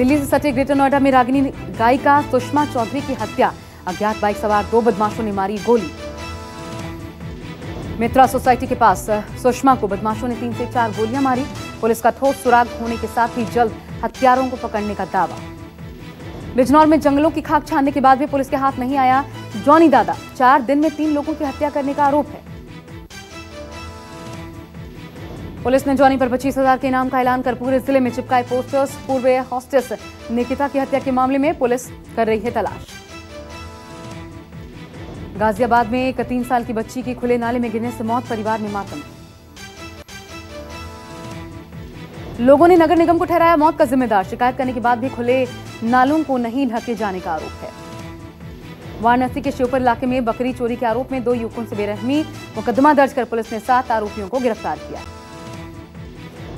दिल्ली से सटे ग्रेटर नोएडा में रागिनी गायिका सुषमा चौधरी की हत्या, अज्ञात बाइक सवार दो बदमाशों ने मारी गोली। मित्रा सोसाइटी के पास सुषमा को बदमाशों ने 3 से 4 गोलियां मारी। पुलिस का ठोस सुराग होने के साथ ही जल्द हत्यारों को पकड़ने का दावा। बिजनौर में जंगलों की खाक छानने के बाद भी पुलिस के हाथ नहीं आया जॉनी दादा। 4 दिन में 3 लोगों की हत्या करने का आरोप है। पुलिस ने जॉनी पर 25,000 के इनाम का ऐलान कर पूरे जिले में चिपकाए पोस्टर्स। पूर्व हॉस्टेस निकिता की हत्या के मामले में पुलिस कर रही है तलाश। गाजियाबाद में एक 3 साल की बच्ची की खुले नाले में गिरने से मौत, परिवार में मातम। लोगों ने नगर निगम को ठहराया मौत का जिम्मेदार। शिकायत करने के बाद भी खुले नालों को नहीं ढके जाने का आरोप है। वाराणसी के शिवपुर इलाके में बकरी चोरी के आरोप में 2 युवकों से बेरहमी। मुकदमा दर्ज कर पुलिस ने 7 आरोपियों को गिरफ्तार किया।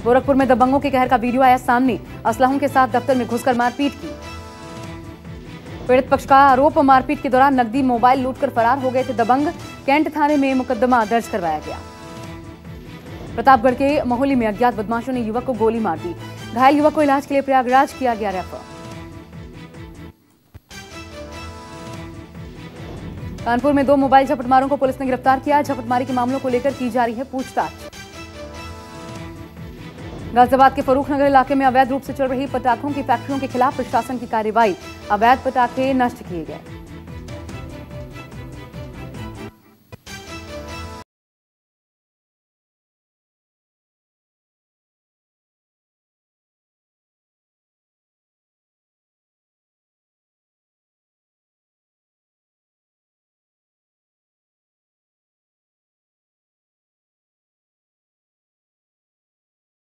गोरखपुर में दबंगों के कहर का वीडियो आया सामने। असलाहों के साथ दफ्तर में घुसकर मारपीट की। पीड़ित पक्ष का आरोप, मारपीट के दौरान नकदी मोबाइल लूटकर फरार हो गए थे दबंग। कैंट थाने में मुकदमा दर्ज करवाया गया। प्रतापगढ़ के मोहली में अज्ञात बदमाशों ने युवक को गोली मार दी। घायल युवक को इलाज के लिए प्रयागराज किया गया रेफर। कानपुर में 2 मोबाइल झपटमारों को पुलिस ने गिरफ्तार किया। झपटमारी के मामलों को लेकर की जा रही है पूछताछ। गाजियाबाद के फरूखनगर इलाके में अवैध रूप से चल रही पटाखों की फैक्ट्रियों के खिलाफ प्रशासन की कार्रवाई। अवैध पटाखे नष्ट किए गए।